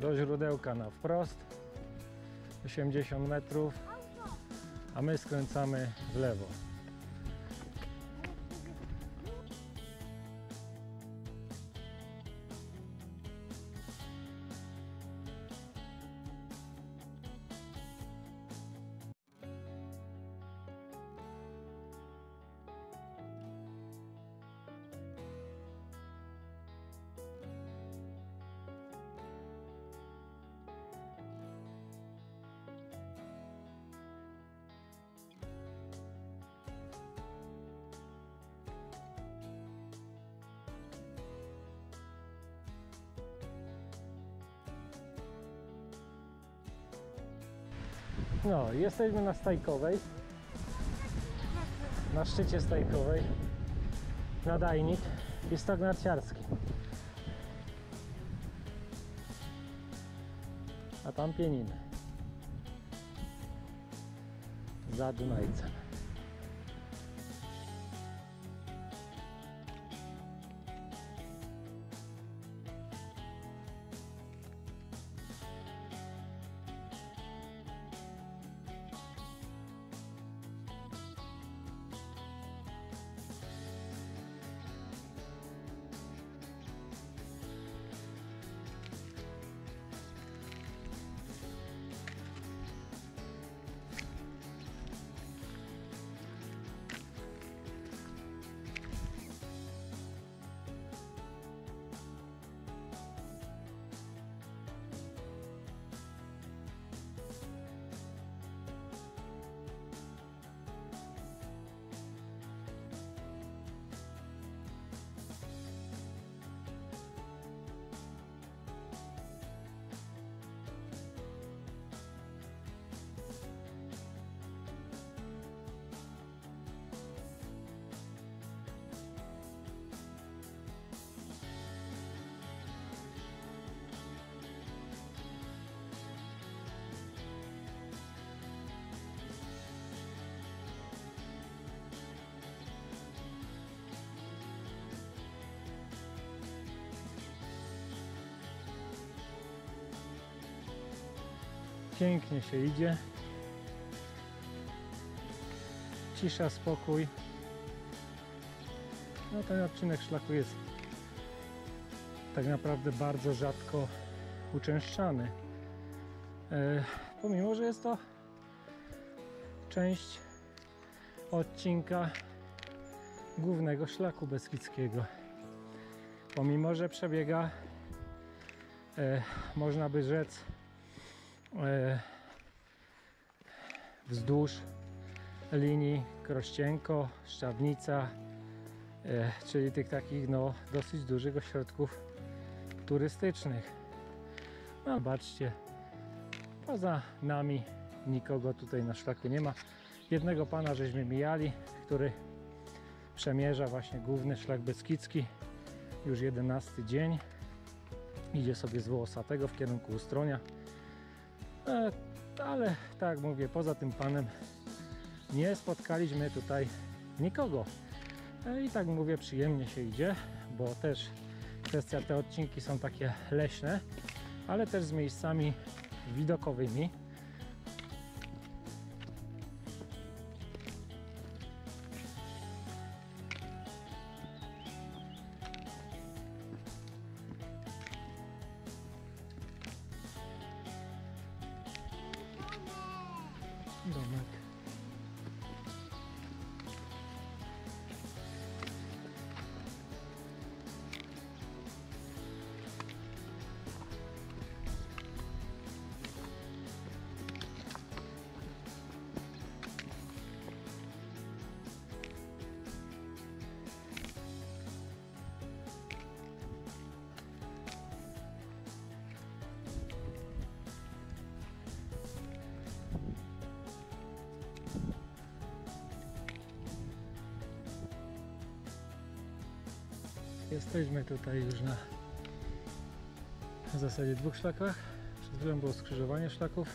Do źródełka na wprost, 80 metrów, a my skręcamy w lewo. No, jesteśmy na Stajkowej, na szczycie Stajkowej, nadajnik i stok narciarski. A tam Pieniny, za Dunajcem. Pięknie się idzie, cisza, spokój. No, ten odcinek szlaku jest tak naprawdę bardzo rzadko uczęszczany, pomimo że jest to część odcinka Głównego Szlaku Beskidzkiego, pomimo że przebiega, można by rzec, wzdłuż linii Krościenko, Szczawnica, czyli tych takich no, dosyć dużych ośrodków turystycznych. No, zobaczcie, poza nami nikogo tutaj na szlaku nie ma. Jednego pana żeśmy mijali, który przemierza właśnie Główny Szlak Beskidzki, już 11 dzień. Idzie sobie z Włosatego w kierunku Ustronia. Ale tak mówię, poza tym panem nie spotkaliśmy tutaj nikogo. I tak mówię, przyjemnie się idzie, bo też kwestia, te odcinki są takie leśne, ale też z miejscami widokowymi. Domek. Jesteśmy tutaj już na zasadzie dwóch szlakach. Przed chwilą było skrzyżowanie szlaków.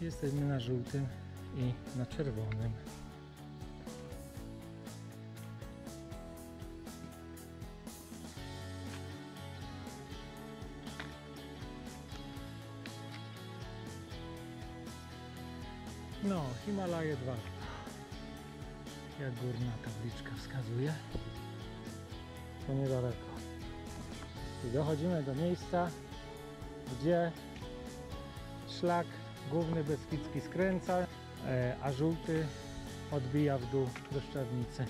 Jesteśmy na żółtym i na czerwonym. No, Himalaje 2, jak górna tabliczka wskazuje, to niedaleko. I dochodzimy do miejsca, gdzie szlak główny beskidzki skręca, a żółty odbija w dół do Szczawnicy.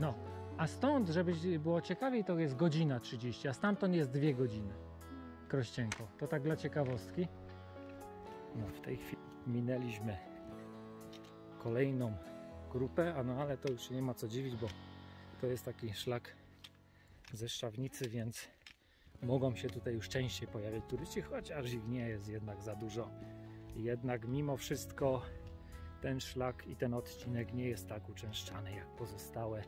No. A stąd, żeby było ciekawiej, to jest godzina 30, a stamtąd jest 2 godziny. Krościenko. To tak dla ciekawostki. No, w tej chwili minęliśmy kolejną grupę, a no ale to już się nie ma co dziwić, bo to jest taki szlak ze Szczawnicy, więc mogą się tutaj już częściej pojawiać turyści, chociaż ich nie jest jednak za dużo. Jednak mimo wszystko ten szlak i ten odcinek nie jest tak uczęszczany jak pozostałe.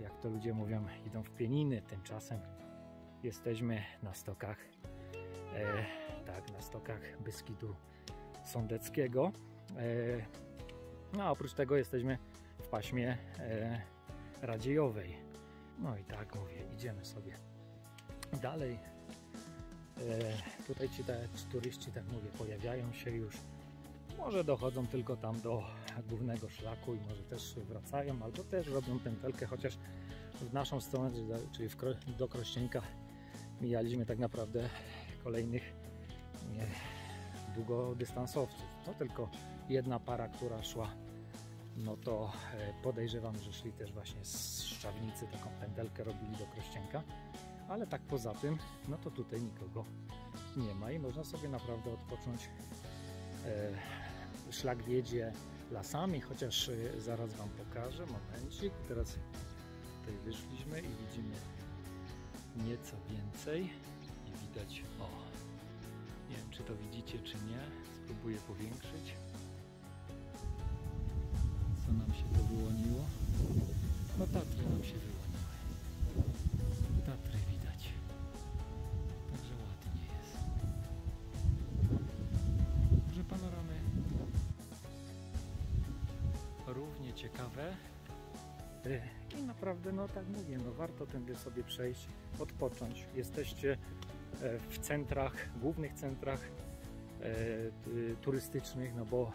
Jak to ludzie mówią, idą w Pieniny. Tymczasem jesteśmy na stokach, na stokach Beskidu Sądeckiego. No a oprócz tego jesteśmy w paśmie Radziejowej. No i tak mówię, idziemy sobie dalej. Tutaj ci turyści, tak mówię, pojawiają się już. Może dochodzą tylko tam do głównego szlaku i może też wracają, albo też robią pętelkę, chociaż w naszą stronę, czyli do Krościenka, mijaliśmy tak naprawdę kolejnych długodystansowców. To tylko jedna para, która szła, no to podejrzewam, że szli też właśnie z Szczawnicy, taką pętelkę robili do Krościenka, ale tak poza tym, no to tutaj nikogo nie ma i można sobie naprawdę odpocząć. Szlak wiedzie lasami, chociaż zaraz wam pokażę, momencik. Teraz tutaj wyszliśmy i widzimy nieco więcej i widać, o, nie wiem czy to widzicie czy nie, spróbuję powiększyć, co nam się to wyłoniło. No Tatry nam się wyłoniły, Tatry widać, także ładnie jest, duże panoramy. Równie ciekawe i naprawdę, no tak mówię, no warto tędy sobie przejść, odpocząć. Jesteście w centrach, głównych centrach turystycznych, no bo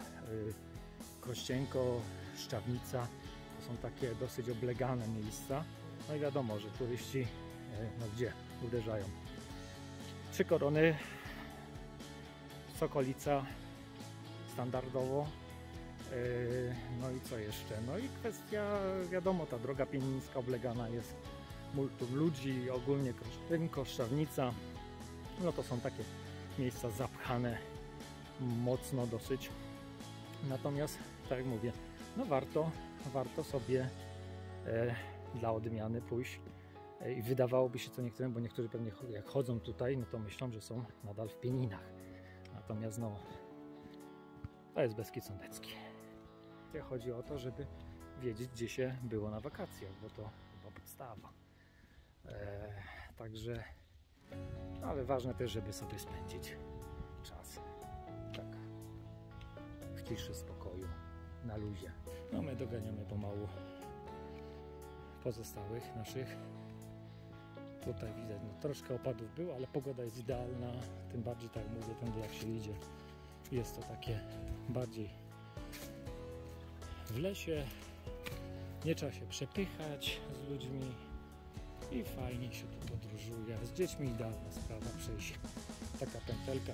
Krościenko, Szczawnica to są takie dosyć oblegane miejsca. No i wiadomo, że turyści, no gdzie uderzają? Trzy Korony, Sokolica standardowo. No i co jeszcze? No i kwestia, wiadomo, ta droga pienińska oblegana jest multum ludzi, ogólnie Krościenko, Szczawnica, no to są takie miejsca zapchane mocno dosyć. Natomiast, tak jak mówię, no warto sobie dla odmiany pójść i wydawałoby się to niektórym, bo niektórzy pewnie jak chodzą tutaj, no to myślą, że są nadal w Pieninach. Natomiast no, to jest Beskid Sądecki. Chodzi o to, żeby wiedzieć, gdzie się było na wakacjach, bo to chyba podstawa. Także, ale ważne też, żeby sobie spędzić czas tak w ciszy, spokoju, na luzie. No my doganiamy pomału pozostałych naszych. Tutaj widać, no troszkę opadów było, ale pogoda jest idealna. Tym bardziej, tak mówię, tędy jak się idzie, jest to takie bardziej w lesie, nie trzeba się przepychać z ludźmi i fajnie się tu podróżuje. Z dziećmi idealna sprawa przejść, taka pętelka.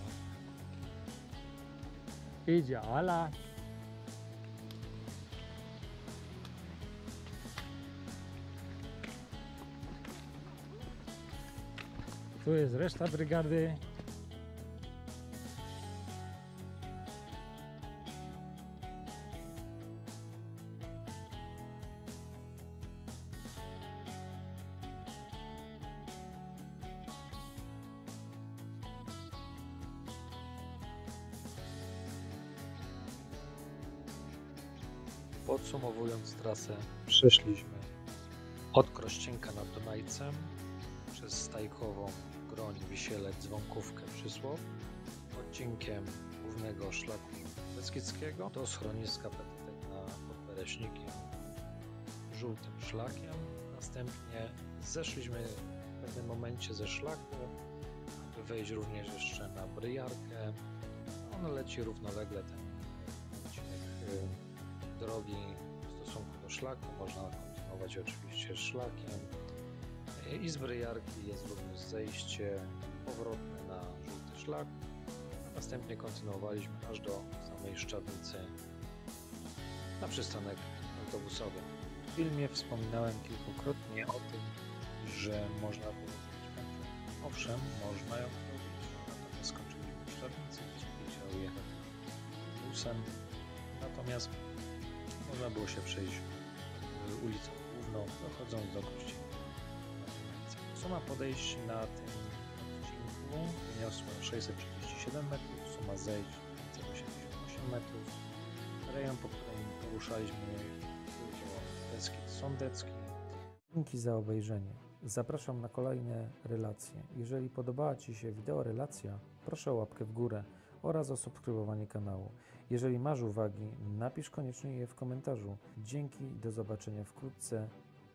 Idzie Ala. Tu jest reszta brygady. Podsumowując trasę, przeszliśmy od Krościnka nad Dunajcem, przez Stajkową, Groń, Wisielec, Dzwonkówkę, Przysłow, odcinkiem Głównego Szlaku Beskidzkiego do schroniska Pereśnika pod Pereśnikiem, Żółtym Szlakiem. Następnie zeszliśmy w pewnym momencie ze szlaku, aby wejść również jeszcze na Bryjarkę. Ona leci równolegle, ten odcinek drogi w stosunku do szlaku. Można kontynuować oczywiście szlakiem. I z Bryjarki jest również zejście powrotne na Żółty Szlak. Następnie kontynuowaliśmy aż do samej Szczawnicy na przystanek autobusowy. W filmie wspominałem kilkukrotnie o tym, że można położyć pętlę. Owszem, można ją zrobić, natomiast skończyliśmy w Szczawnicy, gdzie chciał jechać busem. Natomiast można było się przejść ulicą główną, dochodząc do Kościoła. Suma podejść na tym odcinku wyniosła 637 metrów, suma zejść 588 metrów. Rejon, po którym poruszaliśmy, był Beskid Sądecki. Dzięki za obejrzenie. Zapraszam na kolejne relacje. Jeżeli podobała Ci się wideorelacja, proszę o łapkę w górę oraz o subskrybowanie kanału. Jeżeli masz uwagi, napisz koniecznie je w komentarzu. Dzięki i do zobaczenia wkrótce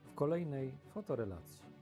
w kolejnej fotorelacji.